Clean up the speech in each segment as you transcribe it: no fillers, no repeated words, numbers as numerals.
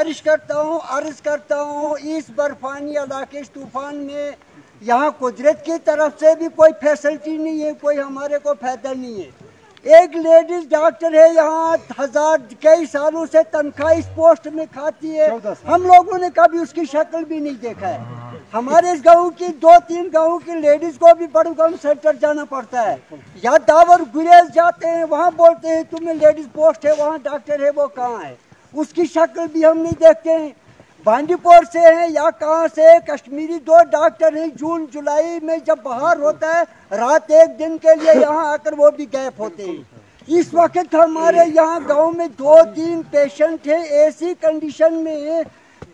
अर्ज करता हूँ इस बर्फानी इलाके इस तूफान में यहाँ कुदरत की तरफ से भी कोई फैसिलिटी नहीं है, कोई हमारे को फायदा नहीं है। एक लेडीज डॉक्टर है यहाँ, कई सालों से तनख्वाह इस पोस्ट में खाती है, हम लोगों ने कभी उसकी शक्ल भी नहीं देखा है। हमारे इस गाँव की 2-3 गाँव की लेडीज को भी बड़गांव सेंटर जाना पड़ता है, या दावर गुरेज जाते हैं, वहाँ बोलते हैं तुम्हें लेडीज पोस्ट है, वहाँ डॉक्टर है, वो कहाँ है, उसकी शक्ल भी हम नहीं देखते हैं। बांदीपोर से हैं या कहाँ से कश्मीरी 2 डॉक्टर हैं, जून जुलाई में जब बाहर होता है रात 1 दिन के लिए यहाँ आकर वो भी गायब होते हैं। इस वक्त हमारे यहाँ गांव में 2-3 पेशेंट हैं, ऐसी कंडीशन में है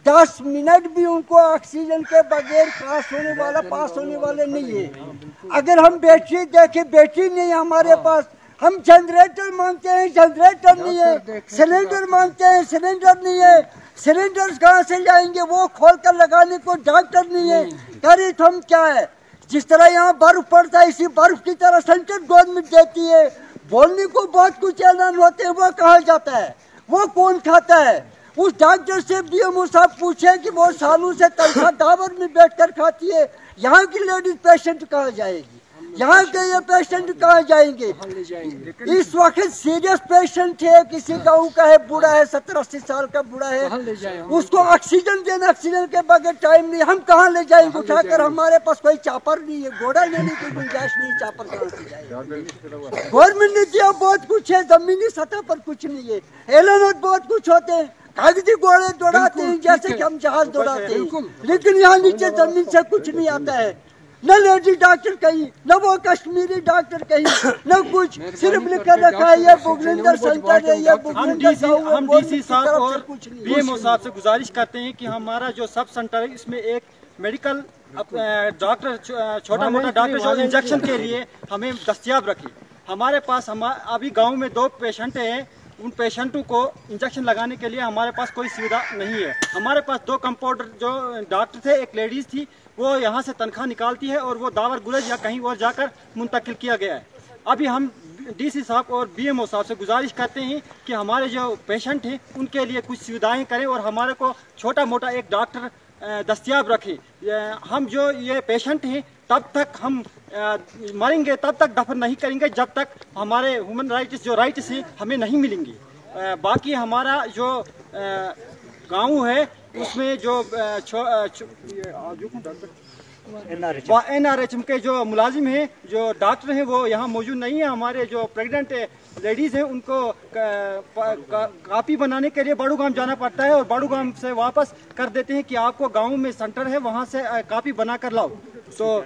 10 मिनट भी उनको ऑक्सीजन के बगैर पास होने वाले नहीं है। अगर हम बैटरी देखें, बैटरी नहीं हमारे पास, हम जनरेटर मांगते हैं, जनरेटर नहीं है, सिलेंडर मांगते हैं, सिलेंडर नहीं है, सिलेंडर कहाँ से लाएंगे, वो खोलकर लगाने को डॉक्टर नहीं है। करे तो हम क्या है, जिस तरह यहाँ बर्फ पड़ता है इसी बर्फ की तरह सेंट्रल गवर्नमेंट देती है। बोलने को बहुत कुछ ऐलान होते हैं, वो कहाँ जाता है, वो कौन खाता है। उस डॉक्टर से BMO साहब पूछे कि वो सालों से तनख्वाह डाबर में बैठकर खाती है, यहाँ की लेडीज पेशेंट कहाँ जाएगी, यहाँ के ये पेशेंट कहाँ जाएंगे। इस वक्त सीरियस पेशेंट है, किसी गाँव का है, बूढ़ा है, 70-80 साल का बूढ़ा है, उसको ऑक्सीजन देना, ऑक्सीजन के बगैर टाइम नहीं, हम कहाँ ले जाएंगे उठाकर। हमारे पास कोई चापर नहीं है, घोड़ा लेने की गुंजाइश नहीं, चापर कहाँ से जाएगी। गवर्नमेंट ने दिया बहुत कुछ है, जमीनी सतह पर कुछ नहीं है, एलान बहुत कुछ होते हैं, कागजी घोड़े दौड़ाते हैं जैसे कि हम जहाज दौड़ाते हैं, लेकिन यहाँ नीचे जमीन से कुछ नहीं आता है। न लेडी डॉक्टर कहीं, न वो कश्मीरी डॉक्टर कहीं, न कुछ, सिर्फ लिखकर रखा है ये बुगलिंदर सेंटर है, ये बुगलिंदर गांव है। हम DC साहब और BMO साहब से गुजारिश करते हैं कि हमारा जो सब सेंटर है इसमें एक मेडिकल डॉक्टर, छोटा मोटा डॉक्टर जो इंजेक्शन के लिए हमें दस्तियाब रखे। हमारे पास अभी गाँव में 2 पेशेंट हैं, उन पेशेंटों को इंजेक्शन लगाने के लिए हमारे पास कोई सुविधा नहीं है। हमारे पास 2 कंपाउंडर जो डॉक्टर थे, एक लेडीज़ थी, वो यहाँ से तनख्वाह निकालती है और वो दावर गुलेज या कहीं और जाकर मुंतकिल किया गया है। अभी हम DC साहब और BMO साहब से गुजारिश करते हैं कि हमारे जो पेशेंट हैं उनके लिए कुछ सुविधाएँ करें और हमारे को छोटा मोटा एक डॉक्टर दस्तियाब रखें। हम जो ये पेशेंट हैं तब तक हम मरेंगे, तब तक दफन नहीं करेंगे जब तक हमारे ह्यूमन राइट्स जो राइट्स हैं हमें नहीं मिलेंगी। बाकी हमारा जो गांव है उसमें जो NRHM के जो मुलाजिम हैं, जो डॉक्टर हैं, वो यहाँ मौजूद नहीं है। हमारे जो प्रेग्नेंट लेडीज़ हैं उनको कापी बनाने के लिए बड़ूगाम जाना पड़ता है और बड़ूगाम से वापस कर देते हैं कि आपको गाँव में सेंटर है, वहाँ से कापी बना कर लाओ, तो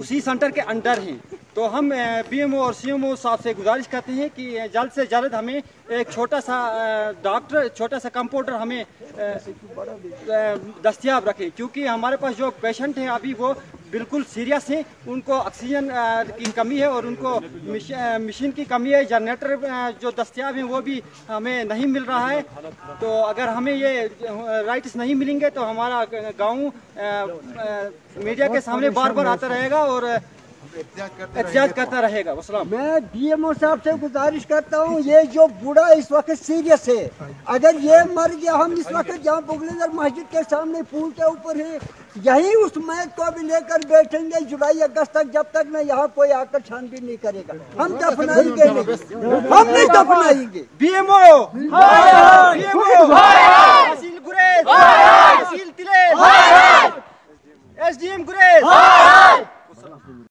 उसी सेंटर के अंडर हैं। तो हम BMO और CMO साहब से गुजारिश करते हैं कि जल्द से जल्द हमें एक छोटा सा डॉक्टर, छोटा सा कंपाउंडर हमें दस्तियाब रखें, क्योंकि हमारे पास जो पेशेंट हैं अभी वो बिल्कुल सीरियस हैं, उनको ऑक्सीजन की कमी है और उनको मशीन की कमी है, जनरेटर जो दस्तियाब हैं वो भी हमें नहीं मिल रहा है। तो अगर हमें ये राइट्स नहीं मिलेंगे तो हमारा गाँव मीडिया के सामने बार बार आता रहेगा और एहतियात करता रहेगा। मैं BMO साहब से गुजारिश करता हूँ, ये जो बूढ़ा इस वक्त सीरियस है, अगर ये मर गया, हम इस वक्त जहाँ बुगलेंदर मस्जिद के सामने पुल के ऊपर है, यही उस मैत को भी लेकर बैठेंगे जुलाई अगस्त तक, जब तक मैं यहाँ कोई आकर छानबीन नहीं करेगा। हम दफनाएंगे, हम नहीं दफनाएंगे। BMO गुरेज, SDM गुरेज।